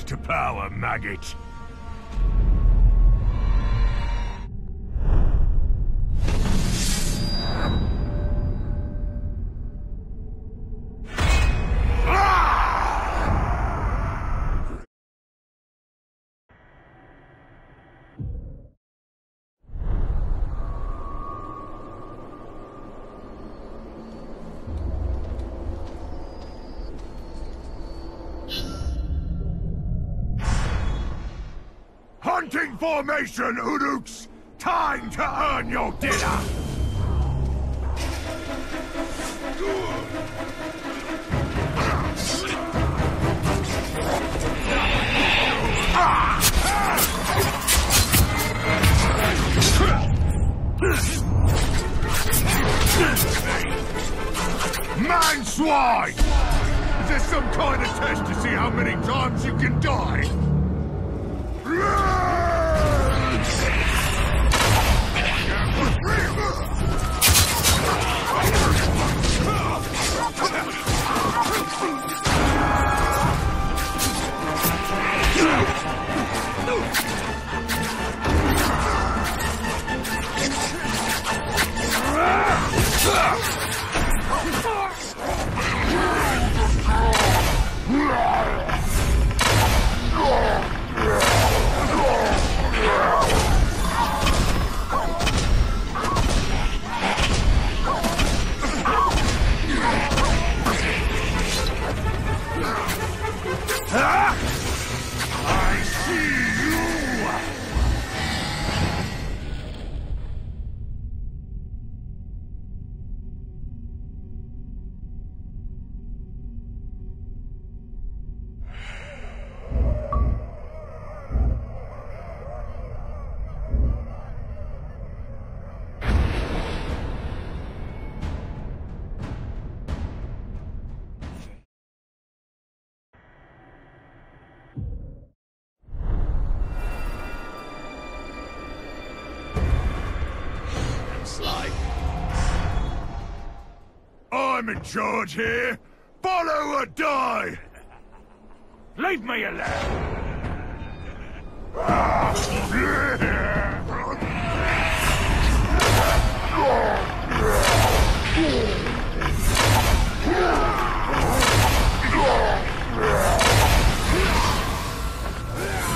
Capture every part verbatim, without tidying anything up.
rise to power, maggot. Hunting formation, Uruks! Time to earn your dinner! Man swine! Is this some kind of test to see how many times you can die? I'm in charge here. Follow or die! Leave me alone!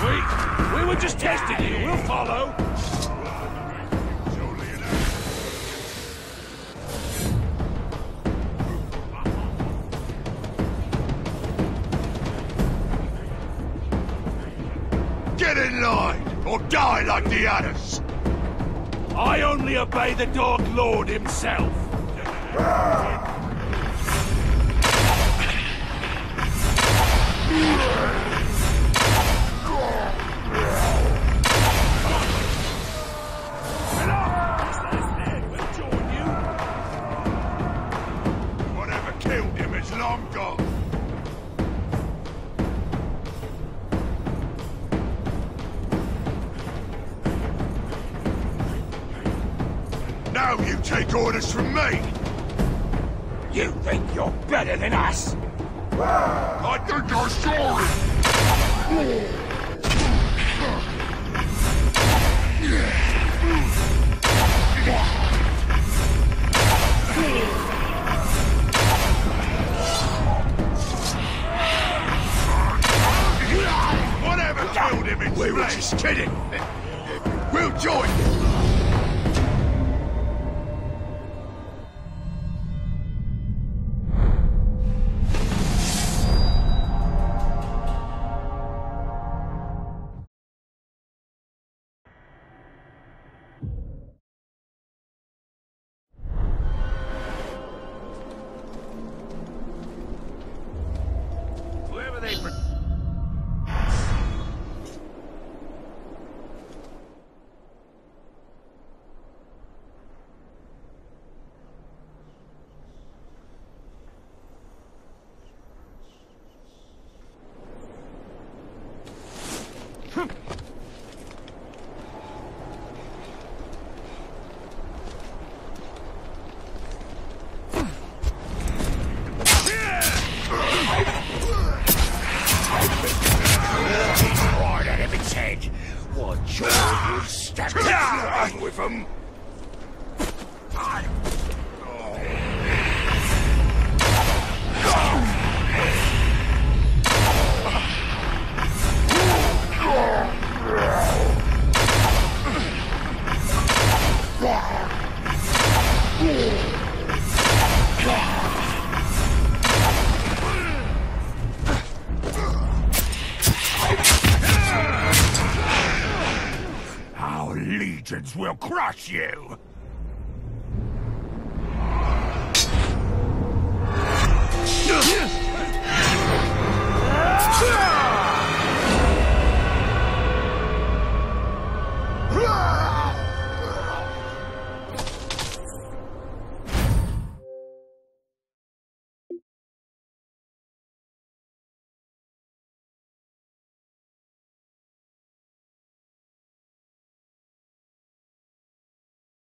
Wait, we were just testing you. We'll follow. Get in line, or die like the others! I only obey the Dark Lord himself! Whatever killed him is long gone! Now you take orders from me! You think you're better than us? I think I saw it! Whatever killed him in We were just kidding! We'll join you! You've stuck along with them. Our legions will crush you!